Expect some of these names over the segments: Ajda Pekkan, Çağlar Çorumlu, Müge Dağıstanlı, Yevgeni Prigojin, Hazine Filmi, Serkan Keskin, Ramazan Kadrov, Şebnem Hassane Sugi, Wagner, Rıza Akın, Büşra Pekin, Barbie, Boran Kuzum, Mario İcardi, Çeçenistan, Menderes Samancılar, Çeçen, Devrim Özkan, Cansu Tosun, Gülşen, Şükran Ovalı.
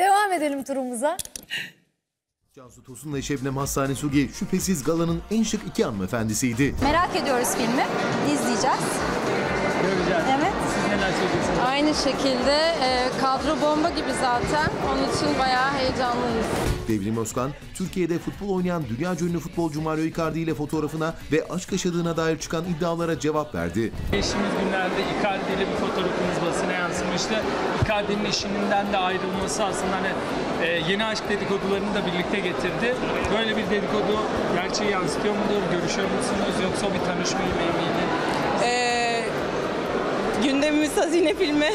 Devam edelim turumuza. Cansu Tosun ve Şebnem Hassane Sugi şüphesiz galanın en şık iki hanımefendisiydi. Merak ediyoruz filmi. İzleyeceğiz. Göreceğiz. Evet. Siz neler söyleyeceksiniz? Aynı şekilde kadro bomba gibi zaten. Onun için bayağı heyecanlıyız. Devrim Özkan, Türkiye'de futbol oynayan dünya ünlü futbolcu Mario İcardi ile fotoğrafına ve aşk yaşadığına dair çıkan iddialara cevap verdi. Geçtiğimiz günlerde İcardi ile bir fotoğrafımız basına yansımıştı. İcardi'nin eşinden de ayrılması aslında hani yeni aşk dedikodularını da birlikte getirdi. Böyle bir dedikodu gerçeği yansıtıyor mudur, görüşüyor musunuz yoksa bir tanışma yemeği miydi? Gündemimiz Hazine Filmi.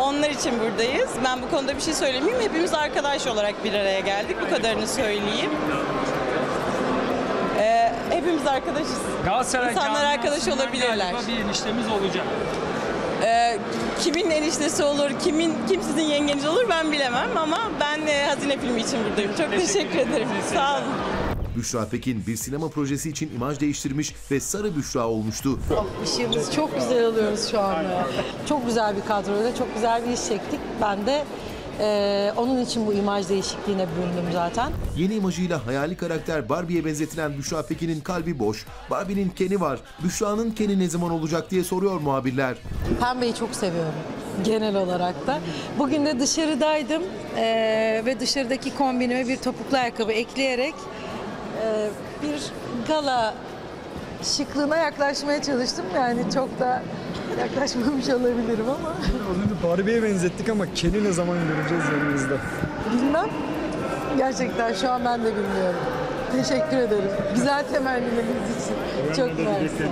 Onlar için buradayız. Ben bu konuda bir şey söylemeyeyim. Hepimiz arkadaş olarak bir araya geldik. Bu kadarını söyleyeyim. Hepimiz arkadaşız. İnsanlar arkadaş olabilirler. Bir eniştemiz olacak. Kimin eniştesi olur, kim sizin yengeniz olur ben bilemem ama ben Hazine Filmi için buradayım. Çok teşekkür ederim. Sağ olun. Büşra Pekin bir sinema projesi için imaj değiştirmiş ve sarı Büşra olmuştu. İşimiz çok güzel alıyoruz şu anda. Çok güzel bir kadroyla çok güzel bir iş çektik. Ben de onun için bu imaj değişikliğine büründüm zaten. Yeni imajıyla hayali karakter Barbie'ye benzetilen Büşra Pekin'in kalbi boş. Barbie'nin keni var. Büşra'nın keni ne zaman olacak diye soruyor muhabirler. Pembeyi çok seviyorum. Genel olarak da. Bugün de dışarıdaydım ve dışarıdaki kombinime bir topuklu ayakkabı ekleyerek bir gala şıklığına yaklaşmaya çalıştım. Yani çok da yaklaşmamış olabilirim ama. Onu Barbie'ye benzettik ama keni ne zaman göreceğiz yanımızda? Bilmem. Gerçekten şu an ben de bilmiyorum. Teşekkür ederim. Güzel temennileriniz için. Çok mersi.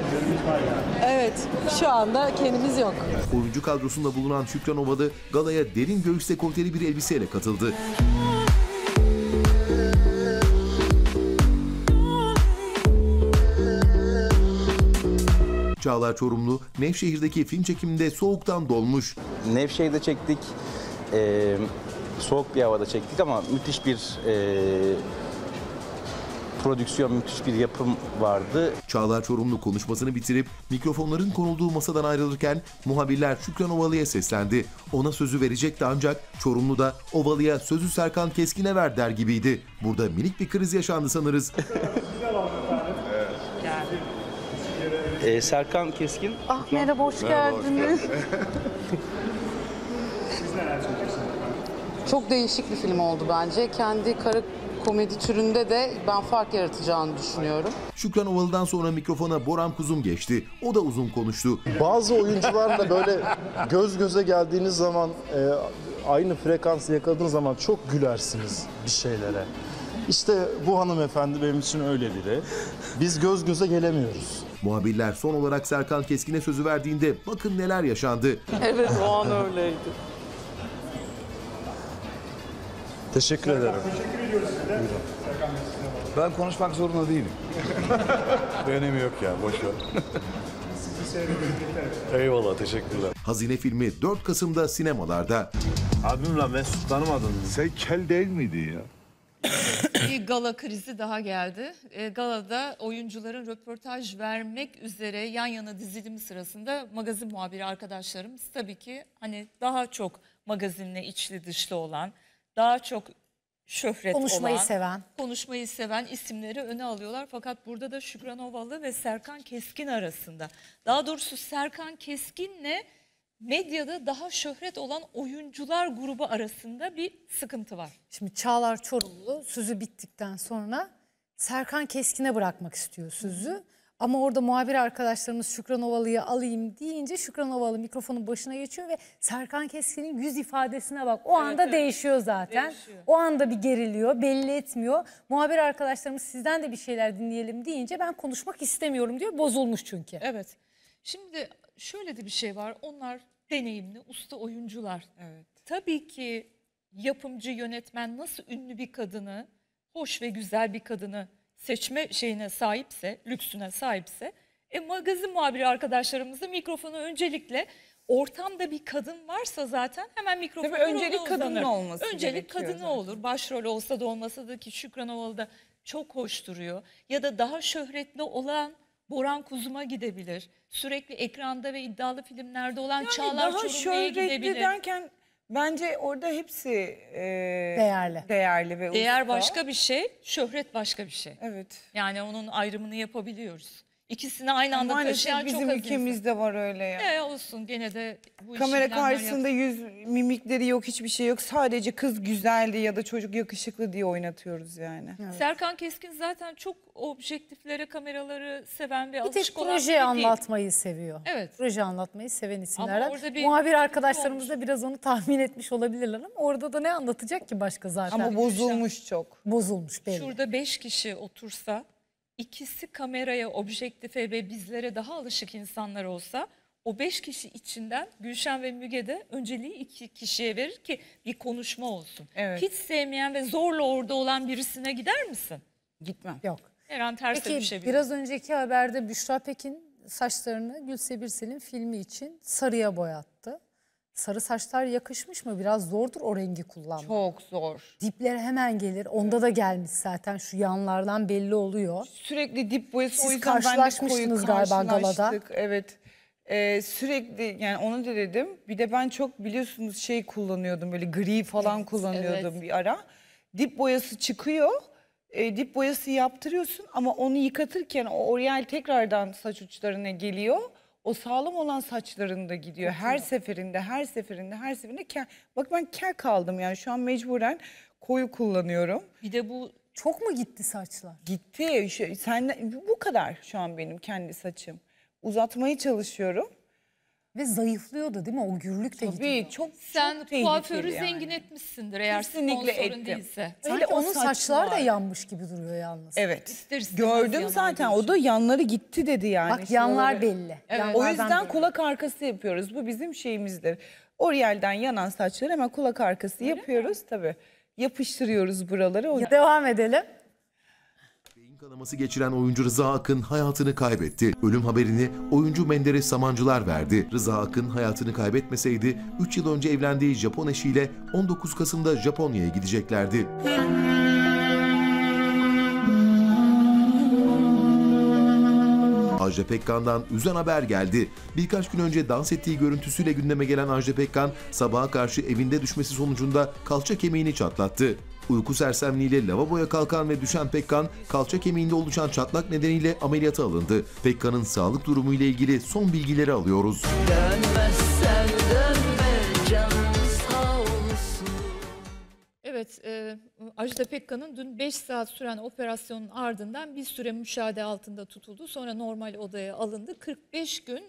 Evet, şu anda kendimiz yok. Oyuncu kadrosunda bulunan Şükran Ovalı, galaya derin göğüs dekolteli bir elbiseyle katıldı. Çağlar Çorumlu, Nevşehir'deki film çekiminde soğuktan dolmuş. Nevşehir'de çektik, soğuk bir havada çektik ama müthiş bir prodüksiyon, müthiş bir yapım vardı. Çağlar Çorumlu konuşmasını bitirip mikrofonların konulduğu masadan ayrılırken muhabirler Şükran Ovalı'ya seslendi. Ona sözü verecekti ancak Çorumlu da Ovalı'ya sözü Serkan Keskin'e ver der gibiydi. Burada minik bir kriz yaşandı sanırız. Serkan Keskin. Ah merhaba, hoş geldiniz. Siz neler söyleyeceksiniz? Çok değişik bir film oldu bence. Kendi kara komedi türünde de ben fark yaratacağını düşünüyorum. Şükran Ovalı'dan sonra mikrofona Boran Kuzum geçti. O da uzun konuştu. Bazı oyuncularla böyle göz göze geldiğiniz zaman, aynı frekansı yakaladığınız zaman çok gülersiniz bir şeylere. İşte bu hanımefendi benim için öyle biri. Biz göz göze gelemiyoruz. Muhabirler son olarak Serkan Keskin'e sözü verdiğinde bakın neler yaşandı. Evet, o an öyleydi. Teşekkür ederim. Teşekkür ediyoruz size. Ben konuşmak zorunda değilim. Önemi yok ya, boş ver. Eyvallah, teşekkürler. Hazine filmi 4 Kasım'da sinemalarda. Abim lan ben tanımadım. Sen kel değil miydi ya? Bir gala krizi daha geldi. Galada oyuncuların röportaj vermek üzere yan yana dizilimi sırasında magazin muhabiri arkadaşlarımız tabii ki hani daha çok magazinle içli dışlı olan, daha çok şöhret konuşmayı seven isimleri öne alıyorlar. Fakat burada da Şükran Ovalı ve Serkan Keskin arasında, daha doğrusu Serkan Keskin'le medyada daha şöhret olan oyuncular grubu arasında bir sıkıntı var. Şimdi Çağlar Çorumlu sözü bittikten sonra Serkan Keskin'e bırakmak istiyor sözü. Ama orada muhabir arkadaşlarımız Şükran Ovalı'yı alayım deyince Şükran Ovalı mikrofonun başına geçiyor ve Serkan Keskin'in yüz ifadesine bak. O anda evet, değişiyor zaten. Değişiyor. O anda bir geriliyor, belli etmiyor. Muhabir arkadaşlarımız sizden de bir şeyler dinleyelim deyince ben konuşmak istemiyorum diyor. Bozulmuş çünkü. Evet. Şimdi şöyle de bir şey var. Onlar deneyimli, usta oyuncular. Evet. Tabii ki yapımcı, yönetmen nasıl ünlü bir kadını, hoş ve güzel bir kadını seçme şeyine sahipse, lüksüne sahipse, magazin muhabiri arkadaşlarımız da mikrofonu öncelikle ortamda bir kadın varsa zaten hemen mikrofonu öncelik kadının olması. Öncelik kadını olur. Başrol olsa da olmasa da ki Şükran Ovalı da çok hoş duruyor. Ya da daha şöhretli olan Boran Kuzum'a gidebilir. Sürekli ekranda ve iddialı filmlerde olan yani Çağlar Çorumlu'ya gidebilir. Daha şöhretli derken Bence orada hepsi değerli ve değer usta. Başka bir şey, şöhret başka bir şey. Evet. Yani onun ayrımını yapabiliyoruz. İkisini aynı anda taşıyan çok az. Bizim ülkemizde var öyle ya. Ne olsun, gene de bu kamera karşısında yüz mimikleri yok, hiçbir şey yok. Sadece kız güzeldi ya da çocuk yakışıklı diye oynatıyoruz yani. Evet. Serkan Keskin zaten çok objektiflere, kameraları seven ve alışık olan biri değil. Bir tek proje anlatmayı seviyor. Evet. Proje anlatmayı seven isimlerden. Muhabir arkadaşlarımız da biraz onu tahmin etmiş olabilirler ama orada da ne anlatacak ki başka zaten. Ama bozulmuş çok. Bozulmuş belli. Şurada 5 kişi otursa, İkisi kameraya, objektife ve bizlere daha alışık insanlar olsa, o 5 kişi içinden Gülşen ve Müge de önceliği 2 kişiye verir ki bir konuşma olsun. Evet. Hiç sevmeyen ve zorla orada olan birisine gider misin? Gitmem. Yok. Her an terse düşebilir. Biraz önceki haberde Büşra Pekin saçlarını Gülse Birsel'in filmi için sarıya boyattı. Sarı saçlar yakışmış mı? Biraz zordur o rengi kullanmak. Çok zor. Dipler hemen gelir. Onda da gelmiş zaten. Şu yanlardan belli oluyor. Sürekli dip boyası. Siz karşılaşmışsınız galiba galada. Evet. Sürekli yani onu da dedim. Bir de ben çok biliyorsunuz şey kullanıyordum. Böyle gri falan kullanıyordum bir ara. Dip boyası çıkıyor. Dip boyası yaptırıyorsun ama onu yıkatırken o oryal tekrardan saç uçlarına geliyor. O sağlam olan saçlarında gidiyor. Her seferinde, her seferinde. Bak ben kel kaldım yani. Şu an mecburen koyu kullanıyorum. Bir de bu... Çok mu gitti saçlar? Gitti. Bu kadar şu an benim kendi saçım. Uzatmaya çalışıyorum. Ve zayıflıyordu değil mi? O gürlük de gidiyor. Çok, sen kuaförü yani zengin etmişsindir eğer sponsorun değilse. Öyle onun saçlar da yanmış gibi duruyor yalnız. Evet. İstersen gördüm zaten o da yanları gitti dedi yani. Bak yanlar belli. Evet. O yüzden kulak arkası yapıyoruz. Bu bizim şeyimizdir. Oryal'den yanan saçları hemen kulak arkası yapıyoruz. Tabii yapıştırıyoruz buraları. Devam edelim. Kanaması geçiren oyuncu Rıza Akın hayatını kaybetti. Ölüm haberini oyuncu Menderes Samancılar verdi. Rıza Akın hayatını kaybetmeseydi 3 yıl önce evlendiği Japon eşiyle 19 Kasım'da Japonya'ya gideceklerdi. Ajda Pekkan'dan üzen haber geldi. Birkaç gün önce dans ettiği görüntüsüyle gündeme gelen Ajda Pekkan sabaha karşı evinde düşmesi sonucunda kalça kemiğini çatlattı. Uyku sersemliğiyle lavaboya kalkan ve düşen Pekkan, kalça kemiğinde oluşan çatlak nedeniyle ameliyata alındı. Pekkan'ın sağlık durumu ile ilgili son bilgileri alıyoruz. Dönmezsen dönme canım sağ olsun. Evet, Ajda Pekkan'ın dün 5 saat süren operasyonun ardından bir süre müşahede altında tutuldu. Sonra normal odaya alındı. 45 gün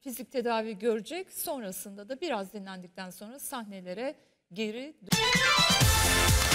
fizik tedavi görecek. Sonrasında da biraz dinlendikten sonra sahnelere geri döndü.